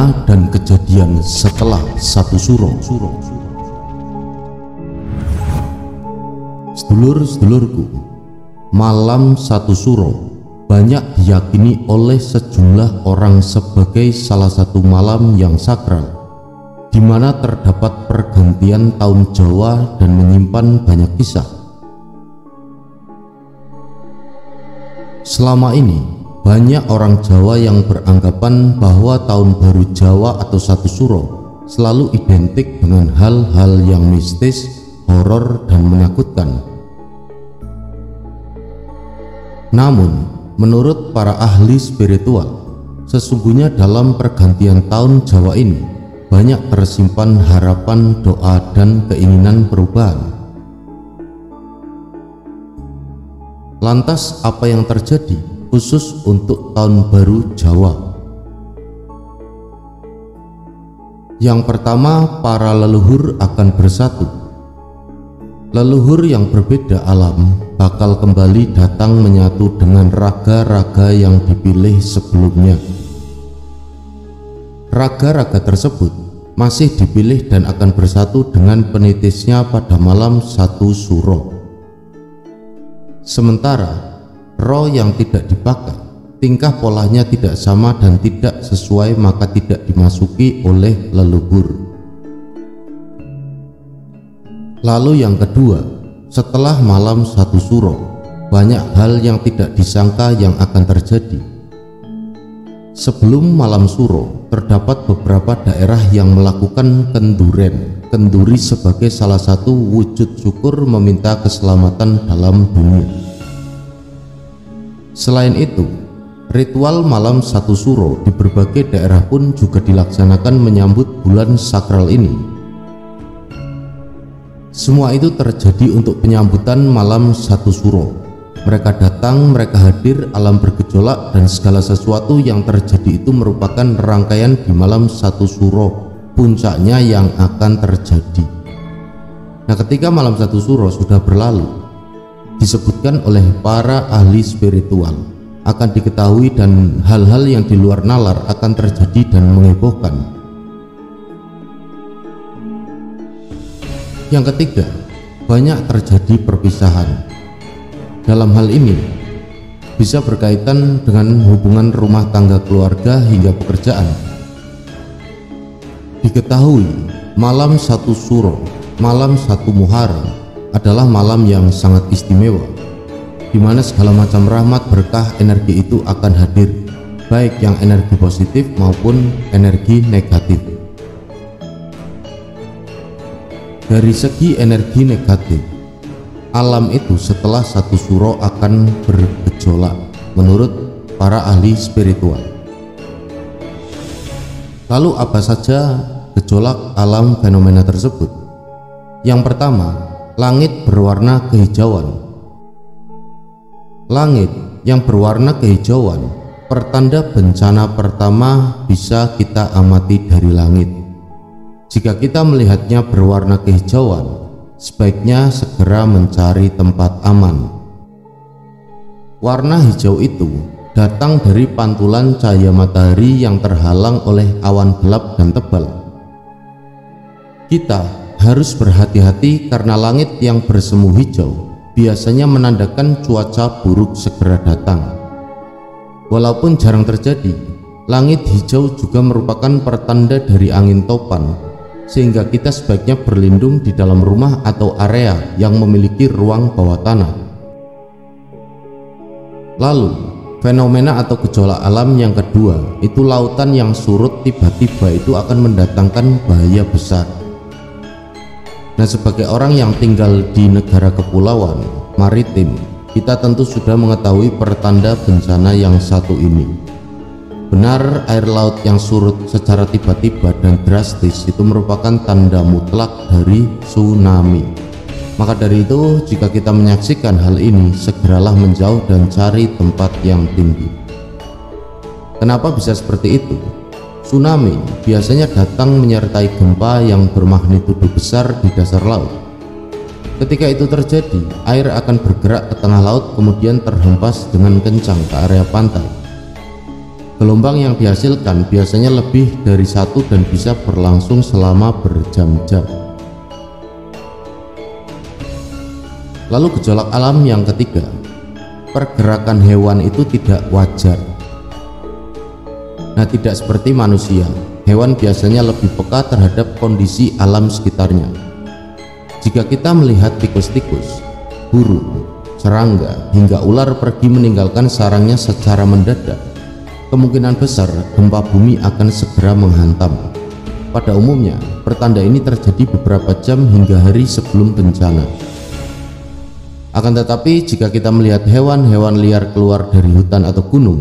Fenomena dan kejadian setelah satu Suro. Sedulur-sedulurku, malam satu Suro banyak diyakini oleh sejumlah orang sebagai salah satu malam yang sakral, di mana terdapat pergantian tahun Jawa dan menyimpan banyak kisah. Selama ini banyak orang Jawa yang beranggapan bahwa tahun baru Jawa atau satu Suro selalu identik dengan hal-hal yang mistis, horor, dan menakutkan. Namun, menurut para ahli spiritual, sesungguhnya dalam pergantian tahun Jawa ini banyak tersimpan harapan, doa, dan keinginan perubahan. Lantas, apa yang terjadi khusus untuk tahun baru Jawa? Yang pertama, para leluhur akan bersatu. Leluhur yang berbeda alam bakal kembali datang menyatu dengan raga-raga yang dipilih sebelumnya. Raga-raga tersebut masih dipilih dan akan bersatu dengan penitisnya pada malam satu Suro. Sementara roh yang tidak dipakai, tingkah polanya tidak sama dan tidak sesuai, maka tidak dimasuki oleh leluhur. Lalu yang kedua, setelah malam satu Suro, banyak hal yang tidak disangka yang akan terjadi. Sebelum malam Suro, terdapat beberapa daerah yang melakukan kenduren, kenduri sebagai salah satu wujud syukur meminta keselamatan dalam dunia. Selain itu, ritual malam satu Suro di berbagai daerah pun juga dilaksanakan menyambut bulan sakral ini. Semua itu terjadi untuk penyambutan malam satu Suro. Mereka datang, mereka hadir, alam bergejolak, dan segala sesuatu yang terjadi itu merupakan rangkaian di malam satu Suro, puncaknya yang akan terjadi. Nah, ketika malam satu Suro sudah berlalu, disebutkan oleh para ahli spiritual akan diketahui dan hal-hal yang di luar nalar akan terjadi dan menghebohkan. Yang ketiga, banyak terjadi perpisahan. Dalam hal ini bisa berkaitan dengan hubungan rumah tangga, keluarga, hingga pekerjaan. Diketahui malam satu Suro, malam satu Muharram adalah malam yang sangat istimewa, di mana segala macam rahmat, berkah, energi itu akan hadir, baik yang energi positif maupun energi negatif. Dari segi energi negatif, alam itu setelah satu Suro akan bergejolak menurut para ahli spiritual. Lalu apa saja gejolak alam fenomena tersebut? Yang pertama, langit berwarna kehijauan. Langit yang berwarna kehijauan, pertanda bencana pertama bisa kita amati dari langit. Jika kita melihatnya berwarna kehijauan, sebaiknya segera mencari tempat aman. Warna hijau itu datang dari pantulan cahaya matahari yang terhalang oleh awan gelap dan tebal. Kita harus berhati-hati karena langit yang bersemu hijau biasanya menandakan cuaca buruk segera datang. Walaupun jarang terjadi, langit hijau juga merupakan pertanda dari angin topan, sehingga kita sebaiknya berlindung di dalam rumah atau area yang memiliki ruang bawah tanah. Lalu, fenomena atau gejolak alam yang kedua, itu lautan yang surut tiba-tiba itu akan mendatangkan bahaya besar. Nah, sebagai orang yang tinggal di negara kepulauan maritim, kita tentu sudah mengetahui pertanda bencana yang satu ini. Benar, air laut yang surut secara tiba-tiba dan drastis itu merupakan tanda mutlak dari tsunami. Maka dari itu, jika kita menyaksikan hal ini, segeralah menjauh dan cari tempat yang tinggi. Kenapa bisa seperti itu? Tsunami biasanya datang menyertai gempa yang bermagnitudo besar di dasar laut. Ketika itu terjadi, air akan bergerak ke tengah laut kemudian terhempas dengan kencang ke area pantai. Gelombang yang dihasilkan biasanya lebih dari satu dan bisa berlangsung selama berjam-jam. Lalu gejolak alam yang ketiga, pergerakan hewan itu tidak wajar. Nah, tidak seperti manusia, hewan biasanya lebih peka terhadap kondisi alam sekitarnya. Jika kita melihat tikus-tikus, burung, serangga, hingga ular pergi meninggalkan sarangnya secara mendadak, kemungkinan besar gempa bumi akan segera menghantam. Pada umumnya, pertanda ini terjadi beberapa jam hingga hari sebelum bencana. Akan tetapi, jika kita melihat hewan-hewan liar keluar dari hutan atau gunung,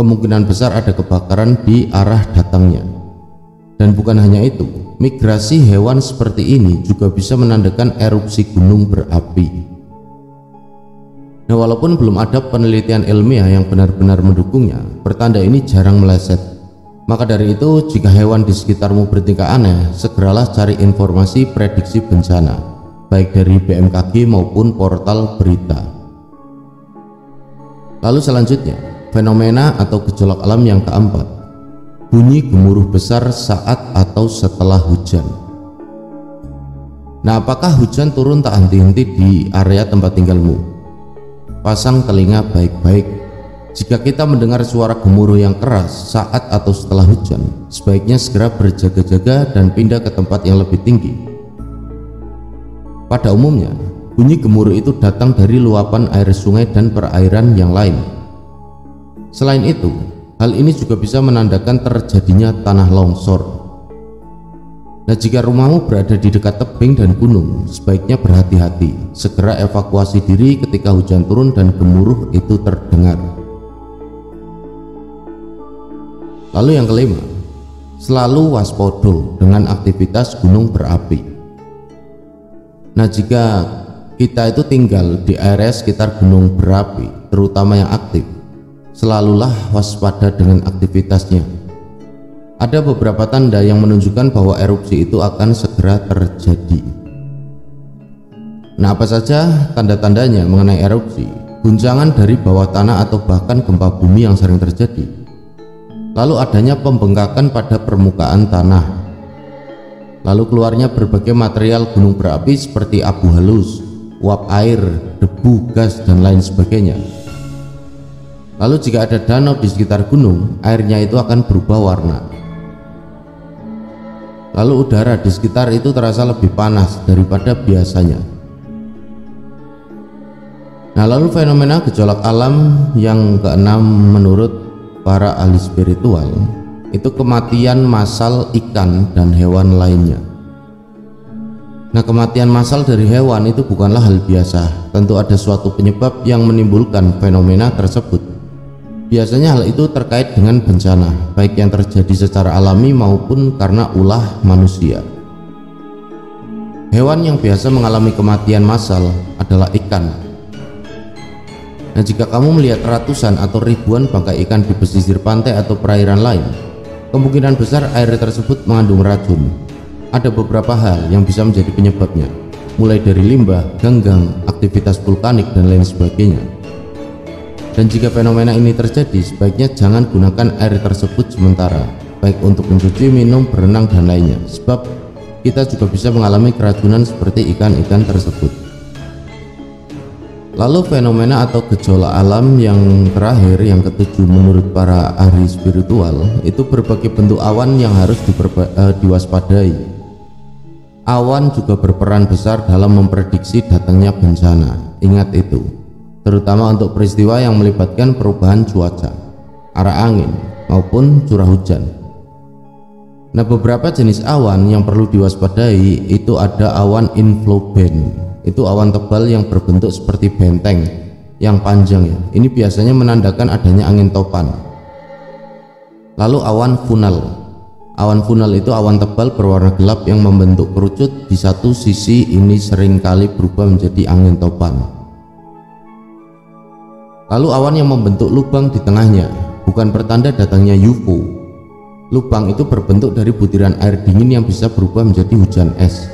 kemungkinan besar ada kebakaran di arah datangnya. Dan bukan hanya itu, migrasi hewan seperti ini juga bisa menandakan erupsi gunung berapi. Nah, walaupun belum ada penelitian ilmiah yang benar-benar mendukungnya, pertanda ini jarang meleset. Maka dari itu, jika hewan di sekitarmu bertingkah aneh, segeralah cari informasi prediksi bencana, baik dari BMKG maupun portal berita. Lalu selanjutnya, fenomena atau gejolak alam yang keempat, bunyi gemuruh besar saat atau setelah hujan. Nah, apakah hujan turun tak henti-henti di area tempat tinggalmu? Pasang telinga baik-baik. Jika kita mendengar suara gemuruh yang keras saat atau setelah hujan, sebaiknya segera berjaga-jaga dan pindah ke tempat yang lebih tinggi. Pada umumnya, bunyi gemuruh itu datang dari luapan air sungai dan perairan yang lain. Selain itu, hal ini juga bisa menandakan terjadinya tanah longsor. Nah, jika rumahmu berada di dekat tebing dan gunung, sebaiknya berhati-hati. Segera evakuasi diri ketika hujan turun dan gemuruh itu terdengar. Lalu yang kelima, selalu waspada dengan aktivitas gunung berapi. Nah, jika kita itu tinggal di area sekitar gunung berapi, terutama yang aktif, selalulah waspada dengan aktivitasnya. Ada beberapa tanda yang menunjukkan bahwa erupsi itu akan segera terjadi. Nah, apa saja tanda-tandanya mengenai erupsi? Guncangan dari bawah tanah atau bahkan gempa bumi yang sering terjadi. Lalu adanya pembengkakan pada permukaan tanah. Lalu keluarnya berbagai material gunung berapi seperti abu halus, uap air, debu, gas, dan lain sebagainya. Lalu jika ada danau di sekitar gunung, airnya itu akan berubah warna. Lalu udara di sekitar itu terasa lebih panas daripada biasanya. Nah, lalu fenomena gejolak alam yang keenam menurut para ahli spiritual itu kematian massal ikan dan hewan lainnya. Nah, kematian massal dari hewan itu bukanlah hal biasa. Tentu ada suatu penyebab yang menimbulkan fenomena tersebut. Biasanya hal itu terkait dengan bencana, baik yang terjadi secara alami maupun karena ulah manusia. Hewan yang biasa mengalami kematian massal adalah ikan. Nah, jika kamu melihat ratusan atau ribuan bangkai ikan di pesisir pantai atau perairan lain, kemungkinan besar air tersebut mengandung racun. Ada beberapa hal yang bisa menjadi penyebabnya, mulai dari limbah, ganggang, aktivitas vulkanik, dan lain sebagainya. Dan jika fenomena ini terjadi, sebaiknya jangan gunakan air tersebut sementara, baik untuk mencuci, minum, berenang, dan lainnya, sebab kita juga bisa mengalami keracunan seperti ikan-ikan tersebut. Lalu fenomena atau gejolak alam yang terakhir, yang ketujuh menurut para ahli spiritual, itu berbagai bentuk awan yang harus diwaspadai. Awan juga berperan besar dalam memprediksi datangnya bencana, ingat itu, terutama untuk peristiwa yang melibatkan perubahan cuaca, arah angin, maupun curah hujan. Nah, beberapa jenis awan yang perlu diwaspadai itu ada awan inflow band, itu awan tebal yang berbentuk seperti benteng yang panjang ya. Ini biasanya menandakan adanya angin topan. Lalu awan funnel itu awan tebal berwarna gelap yang membentuk kerucut di satu sisi, ini seringkali berubah menjadi angin topan. Lalu awan yang membentuk lubang di tengahnya bukan pertanda datangnya UFO. Lubang itu berbentuk dari butiran air dingin yang bisa berubah menjadi hujan es.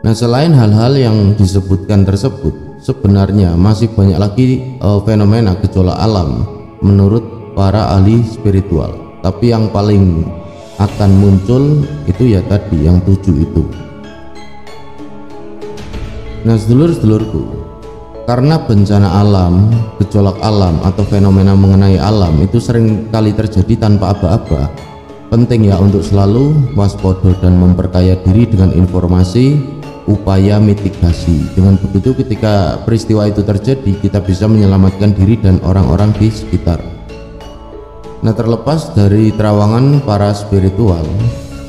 Nah, selain hal-hal yang disebutkan tersebut, sebenarnya masih banyak lagi fenomena gejolak alam menurut para ahli spiritual, tapi yang paling akan muncul itu ya tadi yang 7 itu. Nah sedulur-sedulurku, karena bencana alam, gejolak alam atau fenomena mengenai alam itu sering kali terjadi tanpa aba-aba. Penting ya untuk selalu waspada dan memperkaya diri dengan informasi upaya mitigasi. Dengan begitu ketika peristiwa itu terjadi, kita bisa menyelamatkan diri dan orang-orang di sekitar. Nah terlepas dari terawangan para spiritual,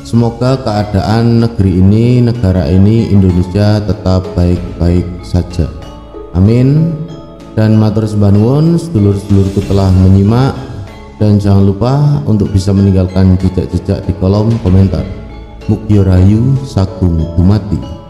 semoga keadaan negeri ini, negara ini, Indonesia tetap baik-baik saja. Amin. Dan matur sembah nuwun, sedulur-sedulurku telah menyimak, dan jangan lupa untuk bisa meninggalkan jejak-jejak di kolom komentar. Mugi rahayu sagung dumati.